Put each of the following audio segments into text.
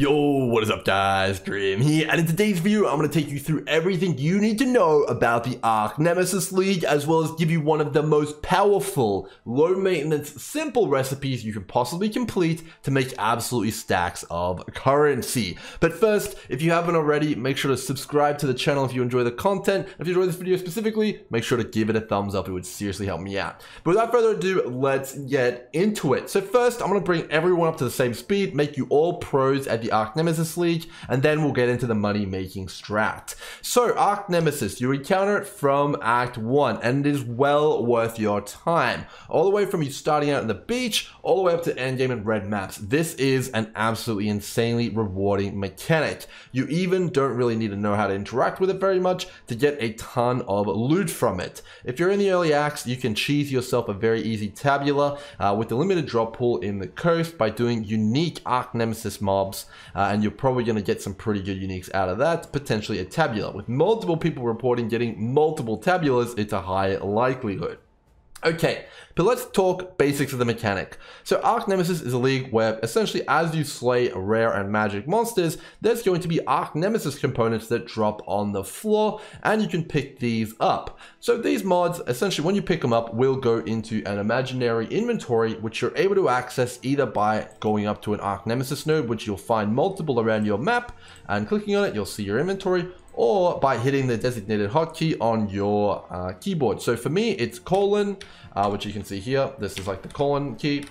Yo, what is up guys, Dream here, and in today's video I'm going to take you through everything you need to know about the Archnemesis League, as well as give you one of the most powerful, low maintenance, simple recipes you can possibly complete to make absolutely stacks of currency. But first, if you haven't already, make sure to subscribe to the channel if you enjoy the content. If you enjoy this video specifically, make sure to give it a thumbs up, it would seriously help me out. But without further ado, let's get into it. So first, I'm going to bring everyone up to the same speed, make you all pros at the Archnemesis League, and then we'll get into the money making strat. So Archnemesis, you encounter it from Act 1 and it is well worth your time. All the way from you starting out on the beach, all the way up to endgame and red maps. This is an absolutely insanely rewarding mechanic. You even don't really need to know how to interact with it very much to get a ton of loot from it. If you're in the early acts, you can cheese yourself a very easy tabula with the limited drop pool in the coast by doing unique Archnemesis mobs. And you're probably going to get some pretty good uniques out of that, potentially a tabula. With multiple people reporting getting multiple tabulas, it's a high likelihood. Okay, but let's talk basics of the mechanic. So Archnemesis is a league where essentially as you slay rare and magic monsters, there's going to be Archnemesis components that drop on the floor and you can pick these up. So these mods, essentially when you pick them up, will go into an imaginary inventory which you're able to access either by going up to an Archnemesis node, which you'll find multiple around your map, and clicking on it you'll see your inventory, or by hitting the designated hotkey on your keyboard. So for me, it's colon, which you can see here. This is like the colon key.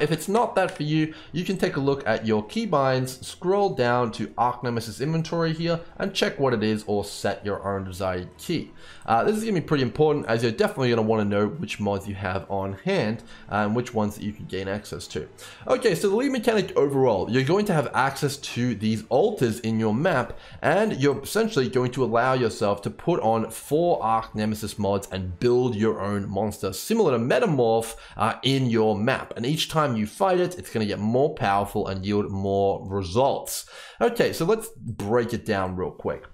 If it's not that for you, you can take a look at your keybinds, scroll down to Archnemesis inventory here and check what it is, or set your own desired key. This is going to be pretty important as you're definitely going to want to know which mods you have on hand and which ones that you can gain access to. Okay, so the league mechanic overall, you're going to have access to these altars in your map and you're essentially going to allow yourself to put on 4 Archnemesis mods and build your own monster similar to Metamorph in your map, and each time you fight it, it's going to get more powerful and yield more results. Okay, so let's break it down real quick.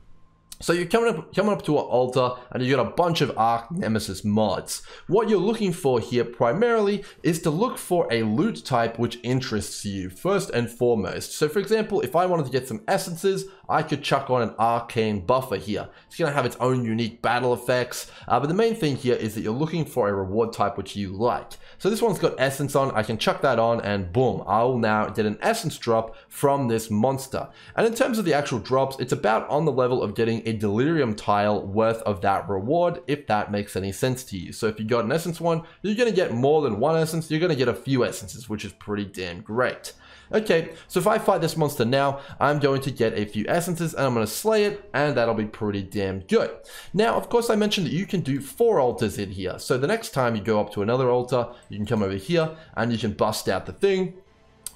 So you're coming up to an altar and you got a bunch of Archnemesis mods. What you're looking for here primarily is to look for a loot type which interests you first and foremost. So for example, if I wanted to get some essences, I could chuck on an arcane buffer here. It's going to have its own unique battle effects, but the main thing here is that you're looking for a reward type which you like. So this one's got essence on, I can chuck that on and boom, I'll now get an essence drop from this monster. And in terms of the actual drops, it's about on the level of getting a delirium tile worth of that reward, if that makes any sense to you. So if you got an essence one, you're going to get more than one essence, you're going to get a few essences, which is pretty damn great. Okay, so if I fight this monster now, I'm going to get a few essences and I'm going to slay it, and that'll be pretty damn good. Now, of course, I mentioned that you can do 4 altars in here. So the next time you go up to another altar, you can come over here and you can bust out the thing.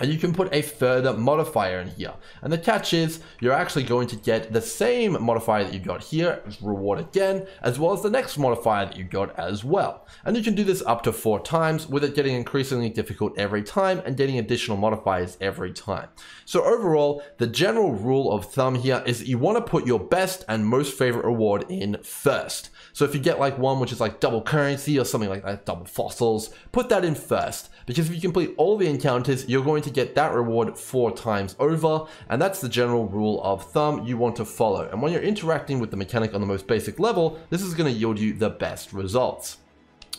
And you can put a further modifier in here. And the catch is, you're actually going to get the same modifier that you got here, reward again, as well as the next modifier that you got as well. And you can do this up to 4 times, with it getting increasingly difficult every time and getting additional modifiers every time. So overall, the general rule of thumb here is that you want to put your best and most favorite reward in first. So if you get like one which is like double currency or something like that, double fossils, put that in first. Because if you complete all the encounters, you're going to get that reward 4 times over, and that's the general rule of thumb you want to follow. And when you're interacting with the mechanic on the most basic level, this is going to yield you the best results.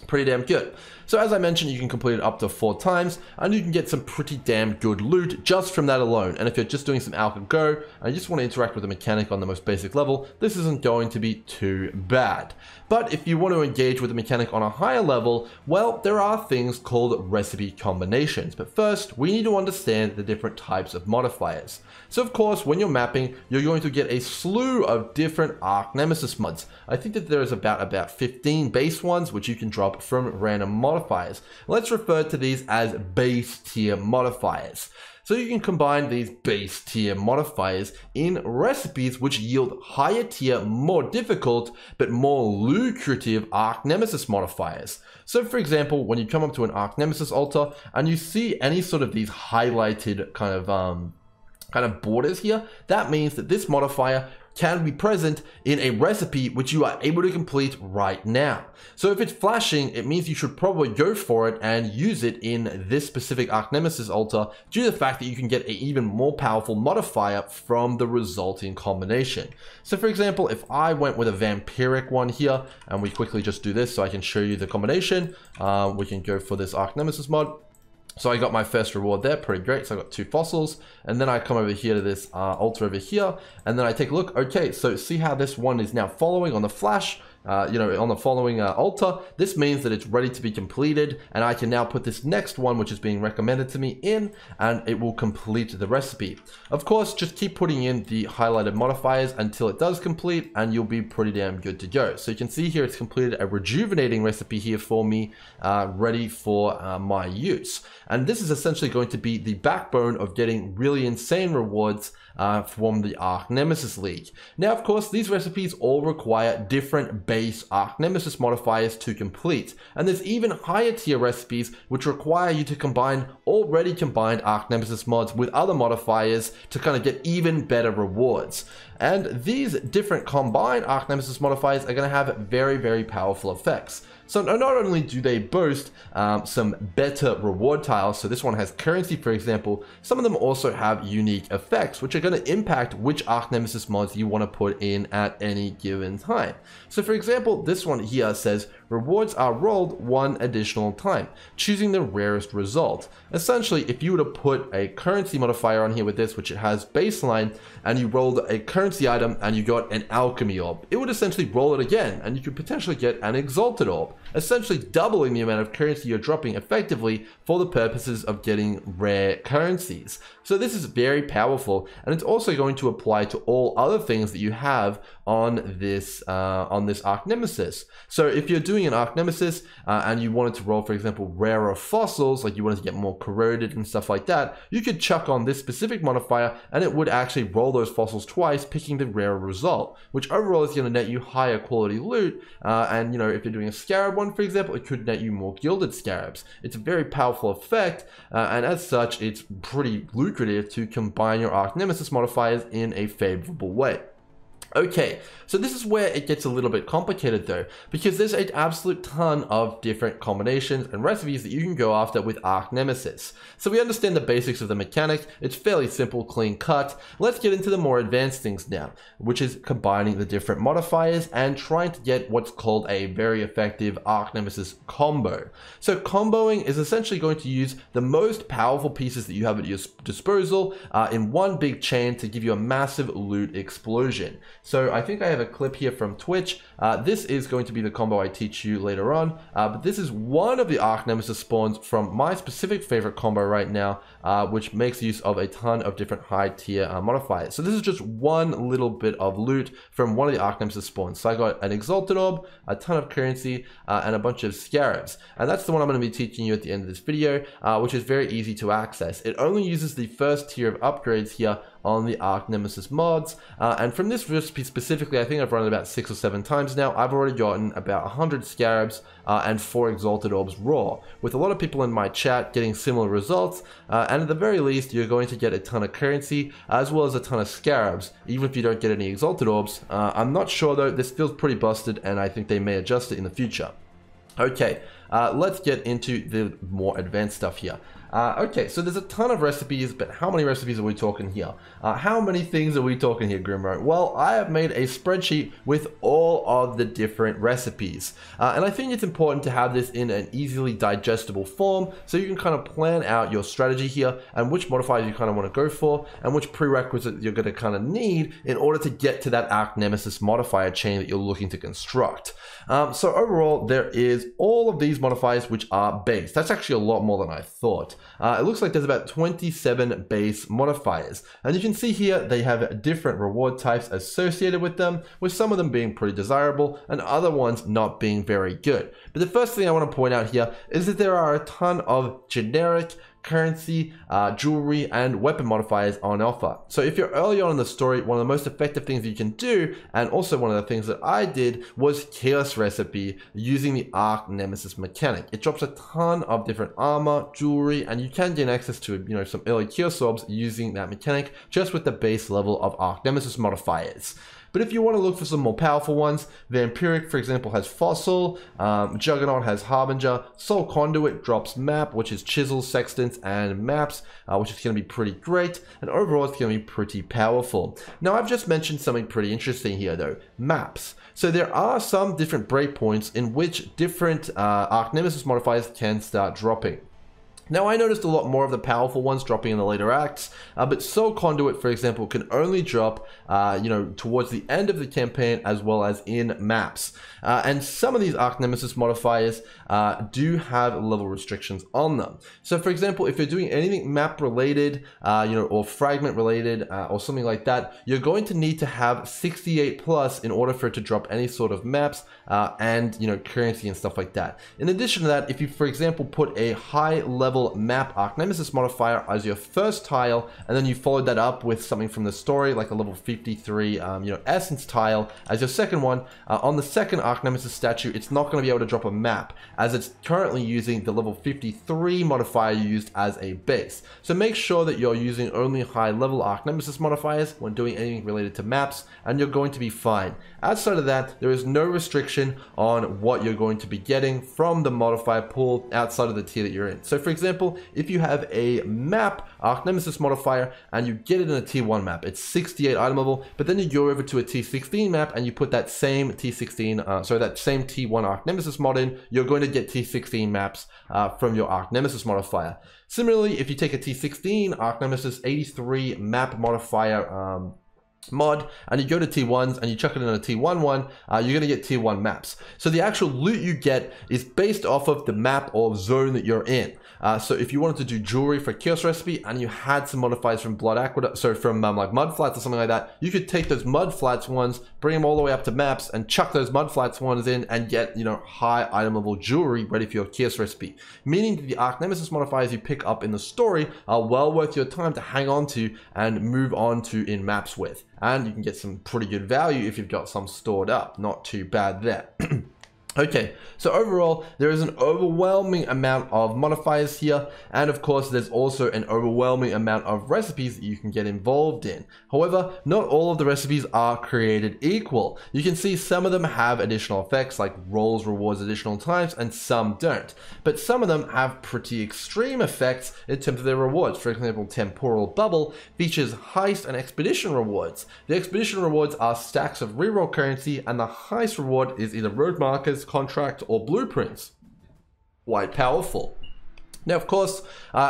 Pretty damn good. So as I mentioned, you can complete it up to 4 times and you can get some pretty damn good loot just from that alone. And if you're just doing some Alpha Go and you just want to interact with the mechanic on the most basic level, this isn't going to be too bad. But if you want to engage with the mechanic on a higher level, well, there are things called recipe combinations. But first, we need to understand the different types of modifiers. So of course, when you're mapping, you're going to get a slew of different Archnemesis mods. I think that there is about 15 base ones, which you can drop from random modifiers. Let's refer to these as base tier modifiers. So you can combine these base tier modifiers in recipes which yield higher tier, more difficult, but more lucrative Archnemesis modifiers. So for example, when you come up to an Archnemesis altar and you see any sort of these highlighted kind of borders here, that means that this modifier can be present in a recipe which you are able to complete right now. So if it's flashing, it means you should probably go for it and use it in this specific Archnemesis altar due to the fact that you can get an even more powerful modifier from the resulting combination. So for example, if I went with a Vampiric one here, and we quickly just do this so I can show you the combination, we can go for this Archnemesis mod. So I got my first reward there, pretty great. So I got 2 fossils, and then I come over here to this altar over here, and then I take a look. Okay, so see how this one is now following on the flash, on the following altar. This means that it's ready to be completed, and I can now put this next one, which is being recommended to me, in, and it will complete the recipe. Of course, just keep putting in the highlighted modifiers until it does complete, and you'll be pretty damn good to go. So you can see here it's completed a rejuvenating recipe here for me, ready for my use. And this is essentially going to be the backbone of getting really insane rewards from the Archnemesis League. Now, of course, these recipes all require different base Archnemesis modifiers to complete. And there's even higher tier recipes which require you to combine already combined Archnemesis mods with other modifiers to kind of get even better rewards. And these different combined Archnemesis modifiers are going to have very, very powerful effects. So not only do they boast some better reward tiles, so this one has currency, for example, some of them also have unique effects, which are going to impact which Archnemesis mods you want to put in at any given time. So for example, this one here says, rewards are rolled one additional time, choosing the rarest result. Essentially, if you were to put a currency modifier on here with this, which it has baseline, and you rolled a currency item and you got an alchemy orb, it would essentially roll it again, and you could potentially get an exalted orb, essentially doubling the amount of currency you're dropping effectively for the purposes of getting rare currencies. So this is very powerful, and it's also going to apply to all other things that you have on this Archnemesis. So if you're doing an Archnemesis and you wanted to roll, for example, rarer fossils, like you wanted to get more corroded and stuff like that, you could chuck on this specific modifier and it would actually roll those fossils twice, picking the rarer result, which overall is going to net you higher quality loot. And you know, if you're doing a scarab one, for example, it could net you more gilded scarabs. It's a very powerful effect, and as such, it's pretty lucrative to combine your Archnemesis modifiers in a favorable way. Okay, so this is where it gets a little bit complicated though, because there's an absolute ton of different combinations and recipes that you can go after with Archnemesis. So we understand the basics of the mechanic, it's fairly simple, clean cut. Let's get into the more advanced things now, which is combining the different modifiers and trying to get what's called a very effective Archnemesis combo. So comboing is essentially going to use the most powerful pieces that you have at your disposal in one big chain to give you a massive loot explosion. So I think I have a clip here from Twitch. This is going to be the combo I teach you later on, but this is one of the Archnemesis spawns from my specific favorite combo right now, which makes use of a ton of different high tier modifiers. So this is just one little bit of loot from one of the Archnemesis spawns. So I got an exalted orb, a ton of currency, and a bunch of scarabs. And that's the one I'm going to be teaching you at the end of this video, which is very easy to access. It only uses the first tier of upgrades here on the Archnemesis mods, and from this recipe specifically, I think I've run it about 6 or 7 times now. I've already gotten about 100 scarabs and 4 exalted orbs raw, with a lot of people in my chat getting similar results, and at the very least you're going to get a ton of currency as well as a ton of scarabs, even if you don't get any exalted orbs. I'm not sure though, this feels pretty busted and I think they may adjust it in the future. Okay, let's get into the more advanced stuff here. Okay, so there's a ton of recipes, but how many recipes are we talking here? How many things are we talking here, Grimro? Well, I have made a spreadsheet with all of the different recipes. And I think it's important to have this in an easily digestible form, so you can kind of plan out your strategy here and which modifiers you kind of want to go for and which prerequisites you're going to kind of need in order to get to that Archnemesis modifier chain that you're looking to construct. So overall, there is all of these modifiers which are base. That's actually a lot more than I thought. It looks like there's about 27 base modifiers, and you can see here they have different reward types associated with them, with some of them being pretty desirable and other ones not being very good. But the first thing I want to point out here is that there are a ton of generic currency, jewelry, and weapon modifiers on offer. So if you're early on in the story, one of the most effective things you can do, and also one of the things that I did, was Chaos Recipe using the Archnemesis mechanic. It drops a ton of different armor, jewelry, and you can gain access to, you know, some early Chaos Orbs using that mechanic just with the base level of Archnemesis modifiers. But if you want to look for some more powerful ones, Vampiric, for example, has Fossil, Juggernaut has Harbinger, Soul Conduit drops Map, which is Chisel, Sextants, and Maps, which is going to be pretty great, and overall it's going to be pretty powerful. Now, I've just mentioned something pretty interesting here, though, Maps. So there are some different breakpoints in which different Archnemesis modifiers can start dropping. Now, I noticed a lot more of the powerful ones dropping in the later acts, but Soul Conduit, for example, can only drop, towards the end of the campaign as well as in maps. And some of these Archnemesis modifiers do have level restrictions on them. So, for example, if you're doing anything map-related, or fragment-related, or something like that, you're going to need to have 68 plus in order for it to drop any sort of maps and, currency and stuff like that. In addition to that, if you, for example, put a high-level map Archnemesis modifier as your first tile, and then you followed that up with something from the story, like a level 53, essence tile as your second one. On the second Archnemesis statue, it's not going to be able to drop a map, as it's currently using the level 53 modifier you used as a base. So make sure that you're using only high-level Archnemesis modifiers when doing anything related to maps, and you're going to be fine. Outside of that, there is no restriction on what you're going to be getting from the modifier pool outside of the tier that you're in. So, for example, if you have a map Archnemesis modifier and you get it in a T1 map, it's 68 item level, but then you go over to a T16 map and you put that same T1 Archnemesis mod in, you're going to get T16 maps from your Archnemesis modifier. Similarly, if you take a T16 Archnemesis 83 map modifier mod and you go to T1s and you chuck it in a T1 one, you're going to get T1 maps. So the actual loot you get is based off of the map or zone that you're in. So if you wanted to do jewelry for Chaos Recipe and you had some modifiers from Blood Aqueduct, sorry, from like Mud Flats or something like that, you could take those Mud Flats ones, bring them all the way up to maps and chuck those Mud Flats ones in and get, high item level jewelry ready for your Chaos Recipe. Meaning that the Archnemesis modifiers you pick up in the story are well worth your time to hang on to and move on to in maps with. And you can get some pretty good value if you've got some stored up. Not too bad there. Okay, so overall, there is an overwhelming amount of modifiers here, and of course, there's also an overwhelming amount of recipes that you can get involved in. However, not all of the recipes are created equal. You can see some of them have additional effects, like rolls, rewards, additional times, and some don't. But some of them have pretty extreme effects in terms of their rewards. For example, Temporal Bubble features heist and expedition rewards. The expedition rewards are stacks of reroll currency, and the heist reward is either road markers, contract, or blueprints. Quite powerful. Now, of course,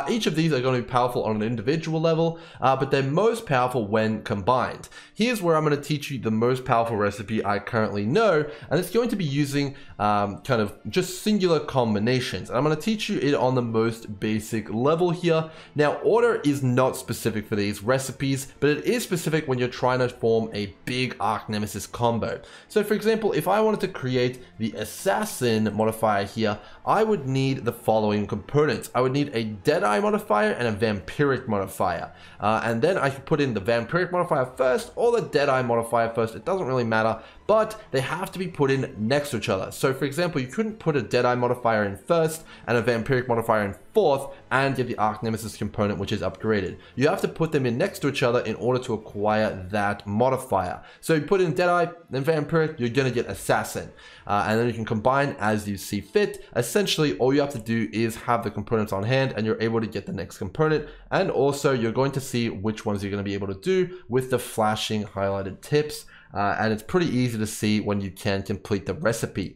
each of these are going to be powerful on an individual level, but they're most powerful when combined. Here's where I'm going to teach you the most powerful recipe I currently know, and it's going to be using kind of just singular combinations. And I'm going to teach you it on the most basic level here. Now, order is not specific for these recipes, but it is specific when you're trying to form a big Archnemesis combo. So, for example, if I wanted to create the Assassin modifier here, I would need the following components. I would need a Deadeye modifier and a Vampiric modifier. And then I could put in the Vampiric modifier first or the Deadeye modifier first. It doesn't really matter, but they have to be put in next to each other. So, for example, you couldn't put a Deadeye modifier in first and a Vampiric modifier in fourth and get the Archnemesis component, which is upgraded. You have to put them in next to each other in order to acquire that modifier. So you put in Deadeye, then Vampiric, you're going to get Assassin. And then you can combine as you see fit. Essentially, all you have to do is have the components on hand and you're able to get the next component. And also, you're going to see which ones you're going to be able to do with the flashing highlighted tips. And it's pretty easy to see when you can complete the recipe.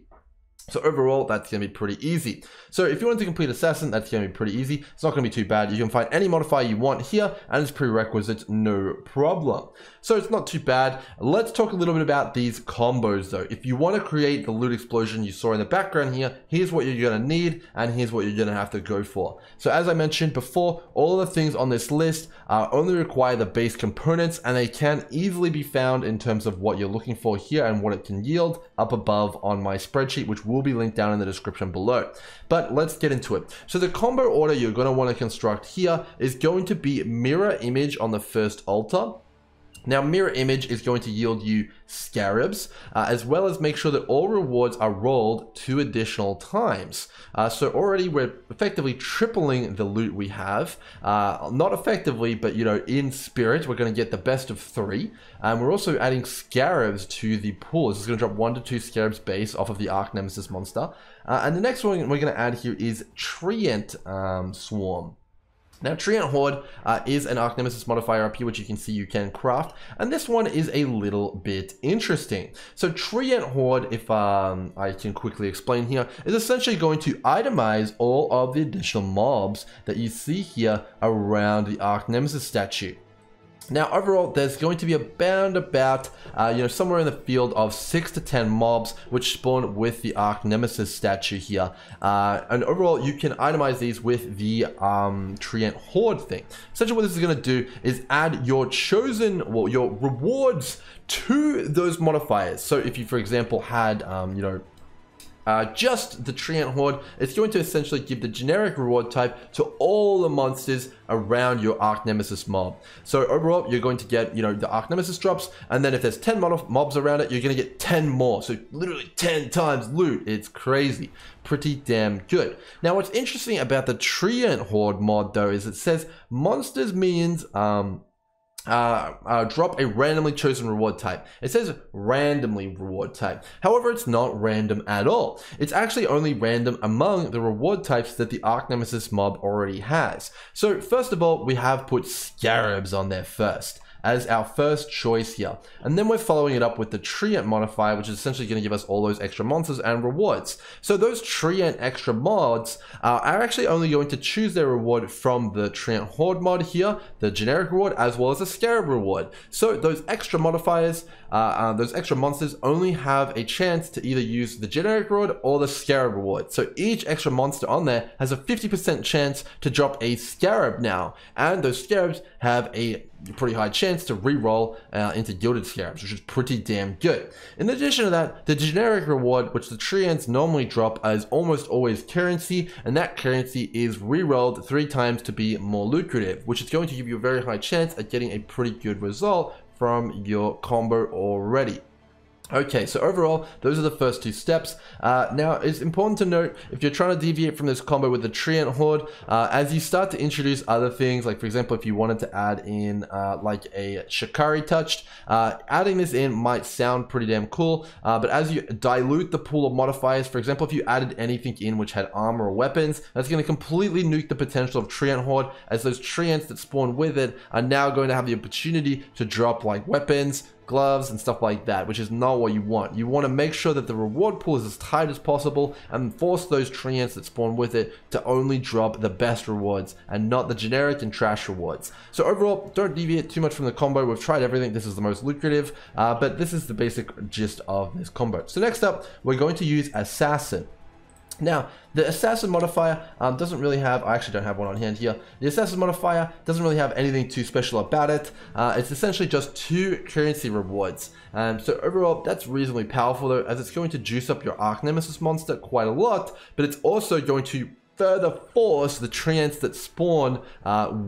So overall, that's going to be pretty easy. So if you want to complete Assassin, that's going to be pretty easy. It's not going to be too bad. You can find any modifier you want here, and it's prerequisite, no problem. So it's not too bad. Let's talk a little bit about these combos, though. If you want to create the loot explosion you saw in the background here, here's what you're going to need, and here's what you're going to have to go for. So as I mentioned before, all of the things on this list only require the base components, and they can easily be found in terms of what you're looking for here and what it can yield up above on my spreadsheet, which will be linked down in the description below. But let's get into it. So the combo order you're going to want to construct here is going to be Mirror Image on the first altar, Now, Mirror Image is going to yield you Scarabs, as well as make sure that all rewards are rolled 2 additional times. So already we're effectively tripling the loot we have. Not effectively, but you know, in spirit, we're going to get the best of 3. And we're also adding Scarabs to the pool. It's going to drop 1 to 2 Scarabs base off of the Archnemesis monster. And the next one we're going to add here is Treant Swarm. Now, Treant Horde is an Archnemesis modifier up here, which you can see you can craft, and this one is a little bit interesting. So Treant Horde, if I can quickly explain here, is essentially going to itemize all of the additional mobs that you see here around the Archnemesis statue. Now, overall, there's going to be around about, somewhere in the field of 6 to 10 mobs, which spawn with the Archnemesis statue here. And overall, you can itemize these with the Treant Horde thing. Essentially, what this is going to do is add your chosen, well, your rewards to those modifiers. So if you, for example, had, just the Treant Horde, it's going to essentially give the generic reward type to all the monsters around your Archnemesis mob. So overall, you're going to get, the Archnemesis drops, and then if there's 10 mobs around it, you're going to get 10 more. So literally 10 times loot. It's crazy. Pretty damn good. Now, what's interesting about the Treant Horde mod, though, is it says monsters, minions, drop a randomly chosen reward type. It says randomly reward type. However, it's not random at all. It's actually only random among the reward types that the Archnemesis mob already has. So first of all, we have put Scarabs on there first as our first choice here. And then we're following it up with the Treant modifier, which is essentially going to give us all those extra monsters and rewards. So those Treant extra mods are actually only going to choose their reward from the Treant Horde mod here, the generic reward, as well as the Scarab reward. So those extra modifiers, those extra monsters only have a chance to either use the generic reward or the Scarab reward. So each extra monster on there has a 50% chance to drop a Scarab now. And those Scarabs have a pretty high chance to re-roll into Gilded Scarabs, which is pretty damn good. In addition to that, the generic reward, which the Treants normally drop, is almost always currency, and that currency is re-rolled 3 times to be more lucrative, which is going to give you a very high chance at getting a pretty good result from your combo already. Okay, so overall, those are the first 2 steps. Now, it's important to note, if you're trying to deviate from this combo with the Treant Horde, as you start to introduce other things, like for example, if you wanted to add in like a Shikari-touched, adding this in might sound pretty damn cool, but as you dilute the pool of modifiers, for example, if you added anything in which had armor or weapons, that's going to completely nuke the potential of Treant Horde, as those Treants that spawn with it are now going to have the opportunity to drop like weapons, gloves and stuff like that, which is not what you want. You want to make sure that the reward pool is as tight as possible and force those Treants that spawn with it to only drop the best rewards and not the generic and trash rewards. So overall, don't deviate too much from the combo. We've tried everything. This is the most lucrative, but this is the basic gist of this combo. So next up, we're going to use Assassin. Now, the Assassin modifier doesn't really have, I actually don't have one on hand here. The Assassin modifier doesn't really have anything too special about it. It's essentially just 2 currency rewards. So overall, that's reasonably powerful though, as it's going to juice up your Archnemesis monster quite a lot, but it's also going to further force the Treants that spawn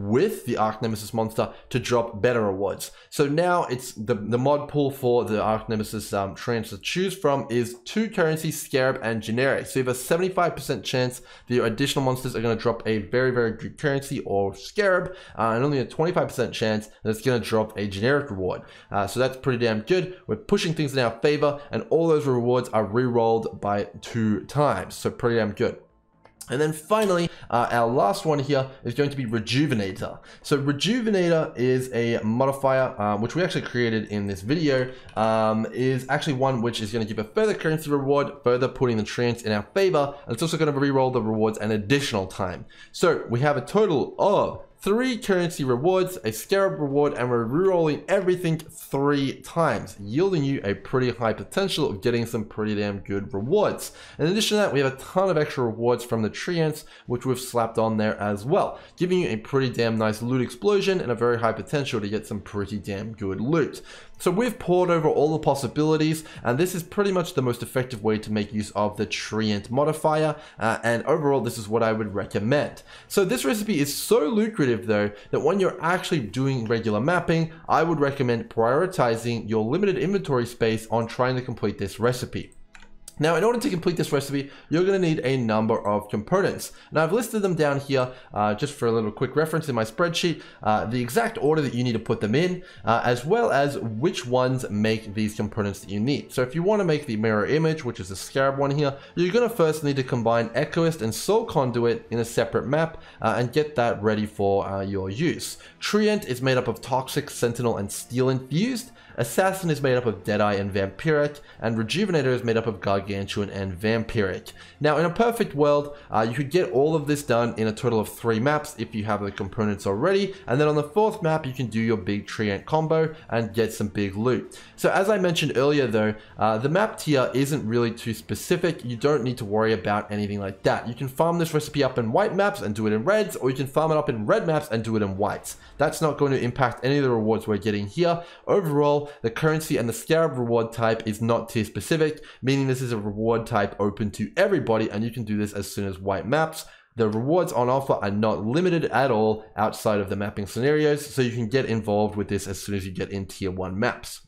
with the Archnemesis monster to drop better rewards. So now it's the mod pool for the Archnemesis Treants to choose from is 2 currency, Scarab, and generic. So you have a 75% chance the additional monsters are going to drop a very, very good currency or Scarab, and only a 25% chance that it's going to drop a generic reward. So that's pretty damn good. We're pushing things in our favor, and all those rewards are re-rolled by 2 times. So pretty damn good. And then finally, our last one here is going to be Rejuvenator. So Rejuvenator is a modifier, which we actually created in this video, is actually one which is going to give a further currency reward, further putting the Treants in our favor. And it's also going to re-roll the rewards an additional time. So we have a total of 3 currency rewards, a Scarab reward, and we're re-rolling everything 3 times, yielding you a pretty high potential of getting some pretty damn good rewards. In addition to that, we have a ton of extra rewards from the Treants, which we've slapped on there as well, giving you a pretty damn nice loot explosion and a very high potential to get some pretty damn good loot. So we've poured over all the possibilities, and this is pretty much the most effective way to make use of the Treant modifier, and overall, this is what I would recommend. So this recipe is so lucrative imperative though that when you're actually doing regular mapping, I would recommend prioritizing your limited inventory space on trying to complete this recipe. Now, in order to complete this recipe, you're going to need a number of components. Now, I've listed them down here just for a little quick reference in my spreadsheet, the exact order that you need to put them in, as well as which ones make these components that you need. So if you want to make the mirror image, which is the scarab one here, you're going to first need to combine Echoist and Soul Conduit in a separate map and get that ready for your use. Treant is made up of Toxic, Sentinel, and Steel Infused. Assassin is made up of Deadeye and Vampiric, and Rejuvenator is made up of Gargantuan and Vampiric. Now, in a perfect world, you could get all of this done in a total of 3 maps if you have the components already, and then on the 4th map, you can do your big Treant combo and get some big loot. So as I mentioned earlier though, the map tier isn't really too specific. You don't need to worry about anything like that. You can farm this recipe up in white maps and do it in reds, or you can farm it up in red maps and do it in whites. That's not going to impact any of the rewards we're getting here. Overall, the currency and the scarab reward type is not tier specific, meaning this is a reward type open to everybody, and you can do this as soon as white maps. The rewards on offer are not limited at all outside of the mapping scenarios, so you can get involved with this as soon as you get in tier 1 maps.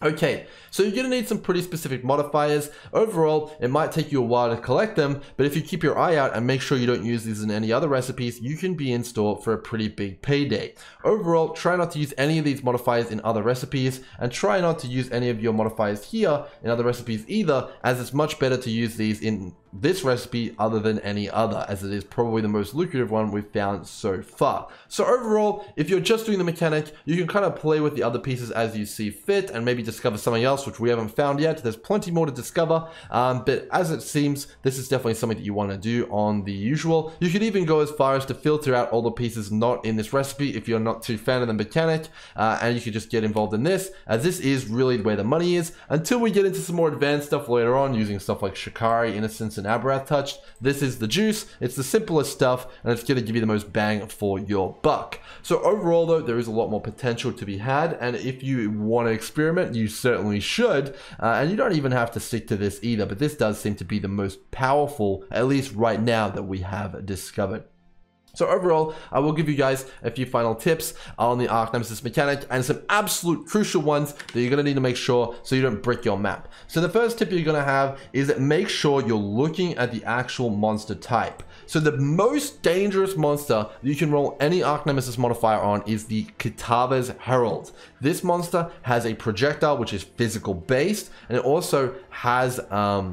Okay, so you're going to need some pretty specific modifiers. Overall, it might take you a while to collect them, but if you keep your eye out and make sure you don't use these in any other recipes, you can be in store for a pretty big payday. Overall, try not to use any of these modifiers in other recipes, and try not to use any of your modifiers here in other recipes either, as it's much better to use these in this recipe other than any other, as it is probably the most lucrative one we've found so far. So overall, if you're just doing the mechanic, you can kind of play with the other pieces as you see fit and maybe discover something else which we haven't found yet. There's plenty more to discover, but as it seems, this is definitely something that you want to do on the usual. You could even go as far as to filter out all the pieces not in this recipe if you're not too fan of the mechanic, and you could just get involved in this, as this is really where the money is, until we get into some more advanced stuff later on using stuff like Shikari, Innocence, and Aberrath-touched. This is the juice. It's the simplest stuff, and it's going to give you the most bang for your buck. So overall though, there is a lot more potential to be had, and if you want to experiment, you certainly should, and you don't even have to stick to this either, but this does seem to be the most powerful, at least right now, that we have discovered. So overall, I will give you guys a few final tips on the Archnemesis mechanic and some absolute crucial ones that you're going to need to make sure so you don't brick your map. So the first tip you're going to have is that make sure you're looking at the actual monster type. So the most dangerous monster you can roll any Archnemesis modifier on is the Kitava's Herald. This monster has a projectile which is physical based, and it also has a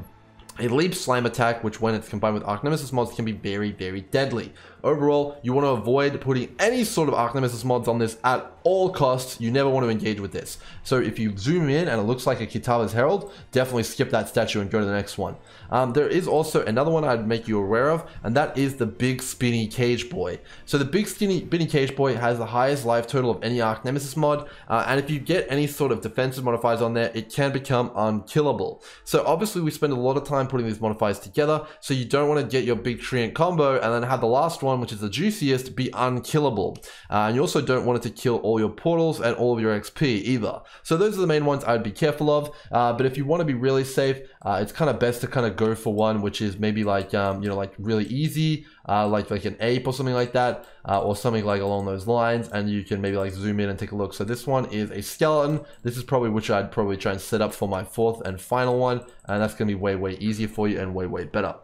leap slime attack, which when it's combined with Archnemesis mods can be very, very deadly. Overall, you want to avoid putting any sort of Archnemesis mods on this at all costs. You never want to engage with this. So if you zoom in and it looks like a Kitava's Herald, definitely skip that statue and go to the next one. There is also another one I'd make you aware of, and that is the Big Skinny Cage Boy. So the Big Skinny Cage Boy has the highest life total of any Archnemesis mod, and if you get any sort of defensive modifiers on there, it can become unkillable. So obviously we spend a lot of time putting these modifiers together, so you don't want to get your big Treant combo and then have the last one, which is the juiciest, be unkillable, and you also don't want it to kill all your portals and all of your XP either. So those are the main ones I'd be careful of, but if you want to be really safe, it's kind of best to kind of go for one which is maybe like you know, like really easy, like an ape or something like that, or something like along those lines, and you can maybe like zoom in and take a look. So this one is a skeleton. This is probably which I'd probably try and set up for my 4th and final one, and that's going to be way, way easier for you and way, way better.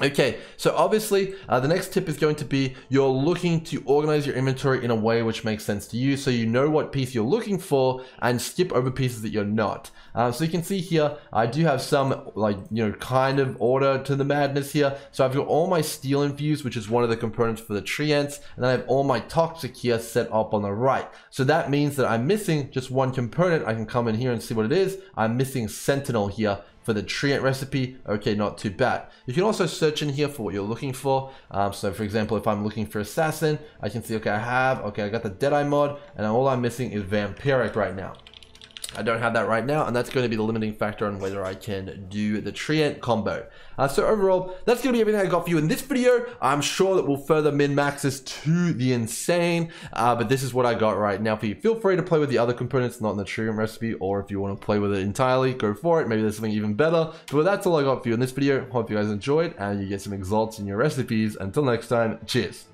Okay, so obviously the next tip is going to be you're looking to organize your inventory in a way which makes sense to you, so you know what piece you're looking for and skip over pieces that you're not. So you can see here I do have some, like, you know, kind of order to the madness here. So I've got all my Steel Infused, which is one of the components for the Treants, and then I have all my Toxic here set up on the right. So that means that I'm missing just one component. I can come in here and see what it is. I'm missing Sentinel here for the Treant recipe. Okay, not too bad. You can also search in here for what you're looking for. So for example, if I'm looking for Assassin, I can see, okay, I got the Deadeye mod, and all I'm missing is Vampiric right now. I don't have that right now, and that's going to be the limiting factor on whether I can do the Treant combo. So overall, that's going to be everything I got for you in this video. I'm sure that we'll further min-max this to the insane, but this is what I got right now for you. Feel free to play with the other components, not in the Treant recipe, or if you want to play with it entirely, go for it. Maybe there's something even better. But that's all I got for you in this video. Hope you guys enjoyed, and you get some exalts in your recipes. Until next time, cheers.